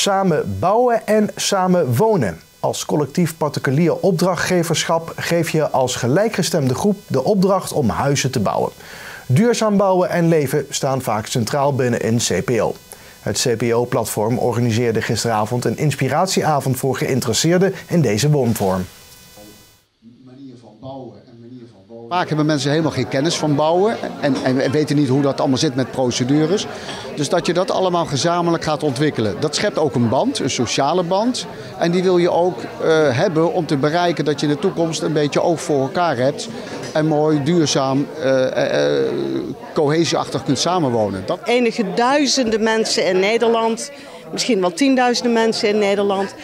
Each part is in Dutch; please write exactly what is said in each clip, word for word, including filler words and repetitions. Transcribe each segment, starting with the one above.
samen bouwen en samen wonen. Als collectief particulier opdrachtgeverschap geef je als gelijkgestemde groep de opdracht om huizen te bouwen. Duurzaam bouwen en leven staan vaak centraal binnen een C P O. Het C P O-platform organiseerde gisteravond een inspiratieavond voor geïnteresseerden in deze woonvorm. Vaak hebben mensen helemaal geen kennis van bouwen en, en weten niet hoe dat allemaal zit met procedures. Dus dat je dat allemaal gezamenlijk gaat ontwikkelen. Dat schept ook een band, een sociale band. En die wil je ook uh, hebben om te bereiken dat je in de toekomst een beetje oog voor elkaar hebt. En mooi, duurzaam, uh, uh, cohesieachtig kunt samenwonen. Dat... Enige duizenden mensen in Nederland, misschien wel tienduizenden mensen in Nederland,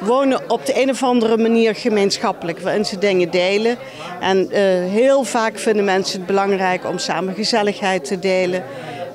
wonen op de een of andere manier gemeenschappelijk, waarin ze dingen delen. En uh, heel vaak vinden mensen het belangrijk om samen gezelligheid te delen,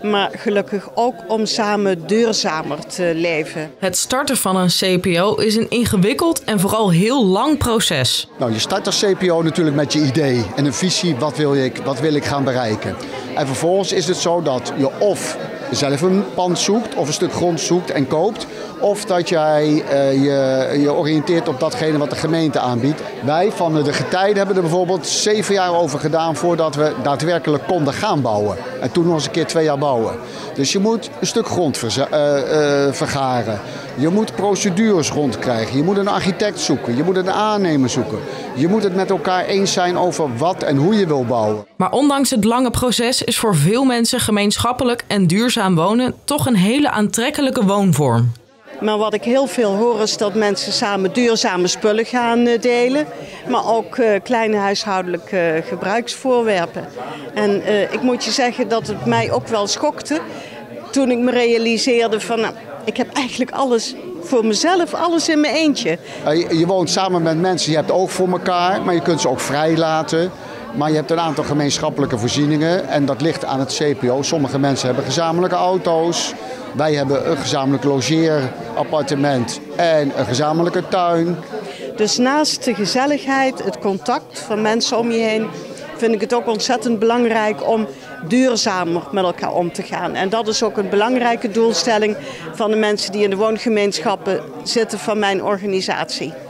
maar gelukkig ook om samen duurzamer te leven. Het starten van een C P O is een ingewikkeld en vooral heel lang proces. Nou, je start als C P O natuurlijk met je idee en een visie, wat wil ik, wat wil ik gaan bereiken. En vervolgens is het zo dat je of zelf een pand zoekt of een stuk grond zoekt en koopt. Of dat jij uh, je, je oriënteert op datgene wat de gemeente aanbiedt. Wij van de Getijden hebben er bijvoorbeeld zeven jaar over gedaan voordat we daadwerkelijk konden gaan bouwen. En toen nog eens een keer twee jaar bouwen. Dus je moet een stuk grond ver, uh, uh, vergaren. Je moet procedures rondkrijgen. Je moet een architect zoeken. Je moet een aannemer zoeken. Je moet het met elkaar eens zijn over wat en hoe je wil bouwen. Maar ondanks het lange proces is voor veel mensen gemeenschappelijk en duurzaam wonen toch een hele aantrekkelijke woonvorm. Maar wat ik heel veel hoor is dat mensen samen duurzame spullen gaan delen. Maar ook kleine huishoudelijke gebruiksvoorwerpen. En uh, ik moet je zeggen dat het mij ook wel schokte toen ik me realiseerde van... Nou, ik heb eigenlijk alles voor mezelf, alles in mijn eentje. Je, je woont samen met mensen, je hebt oog voor elkaar, maar je kunt ze ook vrij laten. Maar je hebt een aantal gemeenschappelijke voorzieningen en dat ligt aan het C P O. Sommige mensen hebben gezamenlijke auto's. Wij hebben een gezamenlijk logeerappartement en een gezamenlijke tuin. Dus naast de gezelligheid, het contact van mensen om je heen, vind ik het ook ontzettend belangrijk om duurzamer met elkaar om te gaan. En dat is ook een belangrijke doelstelling van de mensen die in de woongemeenschappen zitten van mijn organisatie.